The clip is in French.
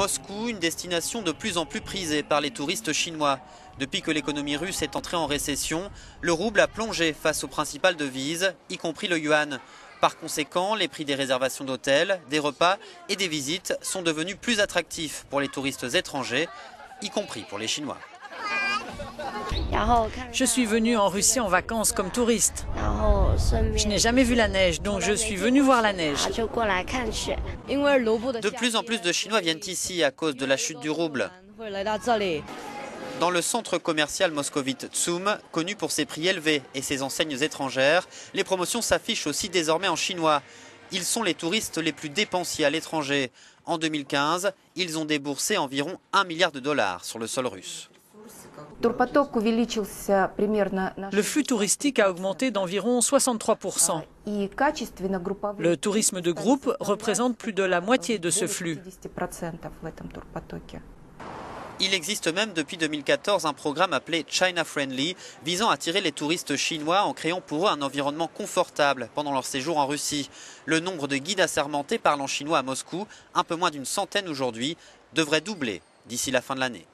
Moscou, une destination de plus en plus prisée par les touristes chinois. Depuis que l'économie russe est entrée en récession, le rouble a plongé face aux principales devises, y compris le yuan. Par conséquent, les prix des réservations d'hôtels, des repas et des visites sont devenus plus attractifs pour les touristes étrangers, y compris pour les Chinois. Je suis venu en Russie en vacances comme touriste. Je n'ai jamais vu la neige, donc je suis venu voir la neige. De plus en plus de Chinois viennent ici à cause de la chute du rouble. Dans le centre commercial moscovite Tsum, connu pour ses prix élevés et ses enseignes étrangères, les promotions s'affichent aussi désormais en chinois. Ils sont les touristes les plus dépensiers à l'étranger. En 2015, ils ont déboursé environ 1 milliard de dollars sur le sol russe. Le flux touristique a augmenté d'environ 63%. Le tourisme de groupe représente plus de la moitié de ce flux. Il existe même depuis 2014 un programme appelé China Friendly, visant à attirer les touristes chinois en créant pour eux un environnement confortable pendant leur séjour en Russie. Le nombre de guides assermentés parlant chinois à Moscou, un peu moins d'une centaine aujourd'hui, devrait doubler d'ici la fin de l'année.